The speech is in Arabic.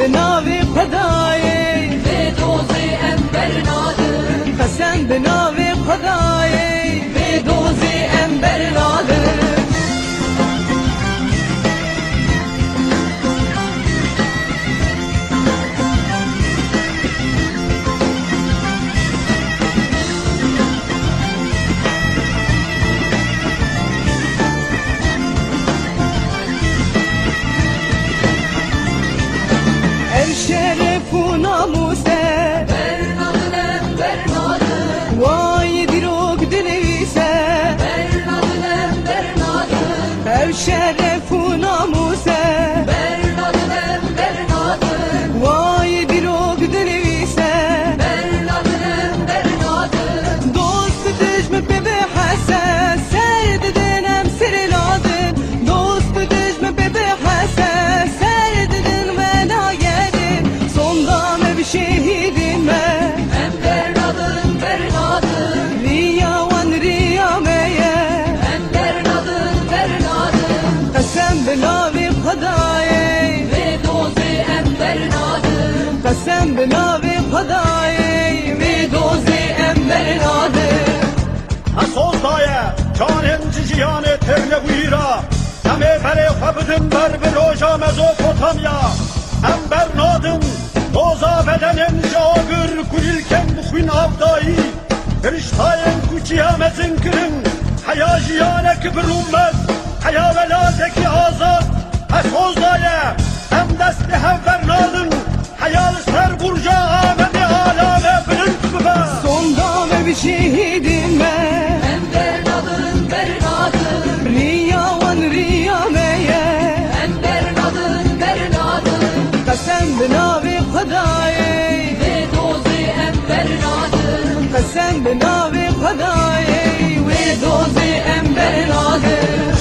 بنا في خداي في دوزي أنبر نادر قسم بنا في خداي في دوزي أنبر نادر شرف وناموسه برنادم برنادم وايد روق دنيسه برنادم برنادم او شرف وناموسه برنادم برنادم وايد روق دنيسه برنادم برنادم دوست دجم ببحسه سرد دنم سر لازم دوست دجم ببحسه سرد دن منا شهيدنا أنبر ناظر أنبر ناظر ريا وان ريا ميا أنبر ناظر أنبر ناظر قسم بنا بخداي في دوزي أنبر ناظر قسم بنا بخداي في دوزي أنبر ناظر أصوصايا جانم جيجياني ترنويرا دمي بري خبدن بر بروجا مزوبوتاميا أنبر ناظر دوزا بدنم جاگر کلیلکم بخوین آبدایی برشتاین کوچی همزن کرن حیا جیانه کبر اومد حیا ولادکی آزاد اخوز دایه هم دست هم فرنادن حیا لسر برجا آمده آلامه بلند ببر سندامه بی شهیدیمه هم برنادن برنادن ریاوان ریامه هم برنادن برنادن قسم بنا خداي بدوزي أنبر ناظر قسم بنا بخداي بدوزي أنبر ناظر